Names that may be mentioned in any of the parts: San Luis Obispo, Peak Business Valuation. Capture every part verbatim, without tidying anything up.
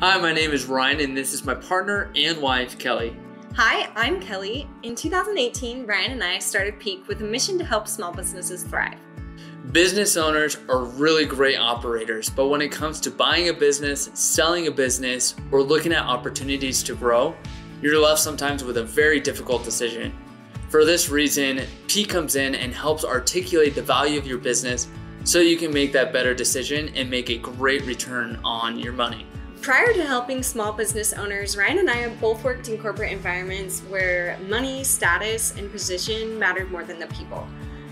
Hi, my name is Ryan, and this is my partner and wife, Kelly. Hi, I'm Kelly. In two thousand eighteen, Ryan and I started Peak with a mission to help small businesses thrive. Business owners are really great operators, but when it comes to buying a business, selling a business, or looking at opportunities to grow, you're left sometimes with a very difficult decision. For this reason, Peak comes in and helps articulate the value of your business so you can make that better decision and make a great return on your money. Prior to helping small business owners, Ryan and I have both worked in corporate environments where money, status, and position mattered more than the people.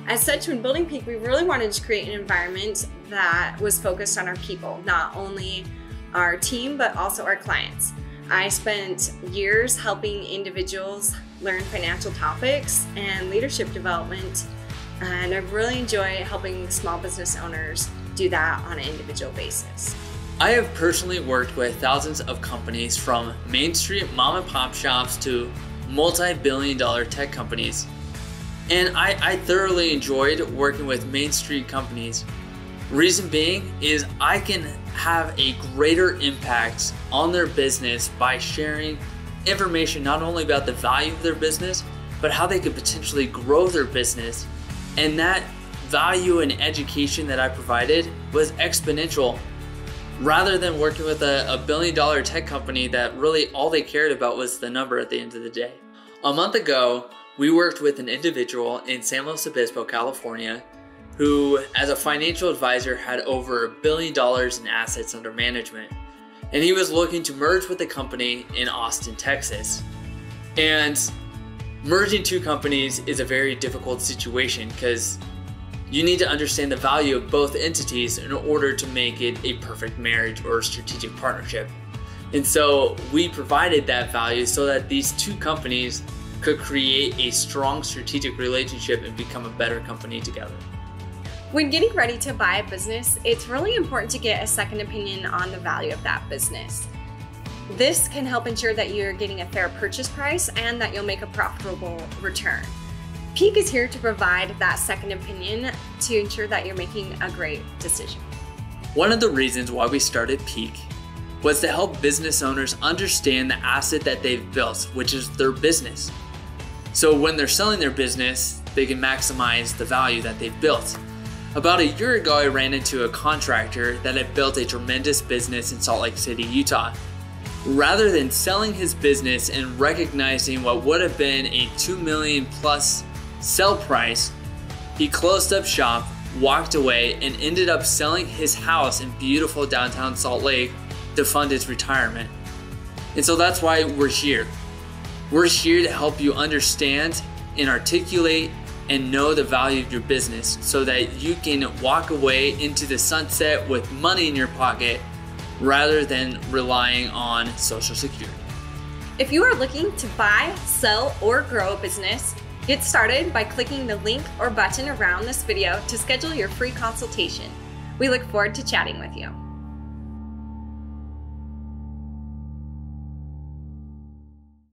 As such, when building Peak, we really wanted to create an environment that was focused on our people, not only our team, but also our clients. I spent years helping individuals learn financial topics and leadership development, and I really enjoy helping small business owners do that on an individual basis. I have personally worked with thousands of companies, from Main Street mom and pop shops to multi-billion dollar tech companies. And I, I thoroughly enjoyed working with Main Street companies. Reason being is I can have a greater impact on their business by sharing information not only about the value of their business, but how they could potentially grow their business. And that value and education that I provided was exponential. Rather than working with a, a billion dollar tech company that really all they cared about was the number at the end of the day. A month ago, we worked with an individual in San Luis Obispo, California, who as a financial advisor had over a billion dollars in assets under management. And he was looking to merge with a company in Austin, Texas. And merging two companies is a very difficult situation because you need to understand the value of both entities in order to make it a perfect marriage or strategic partnership. And so we provided that value so that these two companies could create a strong strategic relationship and become a better company together. When getting ready to buy a business, it's really important to get a second opinion on the value of that business. This can help ensure that you're getting a fair purchase price and that you'll make a profitable return. Peak is here to provide that second opinion to ensure that you're making a great decision. One of the reasons why we started Peak was to help business owners understand the asset that they've built, which is their business. So when they're selling their business, they can maximize the value that they've built. About a year ago, I ran into a contractor that had built a tremendous business in Salt Lake City, Utah. Rather than selling his business and recognizing what would have been a two million dollars plus sell price, he closed up shop, walked away, and ended up selling his house in beautiful downtown Salt Lake to fund his retirement. And so that's why we're here. We're here to help you understand and articulate and know the value of your business so that you can walk away into the sunset with money in your pocket rather than relying on Social Security. If you are looking to buy, sell, or grow a business, get started by clicking the link or button around this video to schedule your free consultation. We look forward to chatting with you.